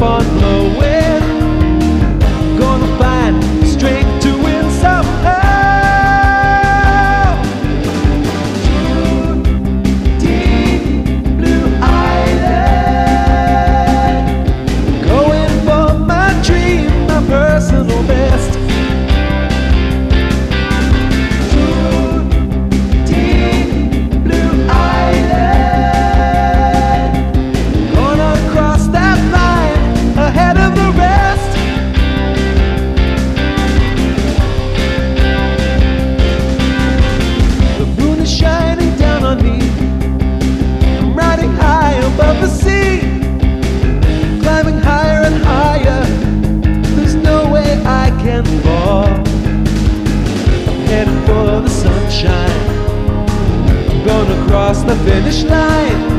keep on blowing. Gonna find strength to win somehow. Deep blue island, going for my dream, my personal best. The sea, climbing higher and higher. There's no way I can fall. I'm heading for the sunshine. I'm gonna cross the finish line.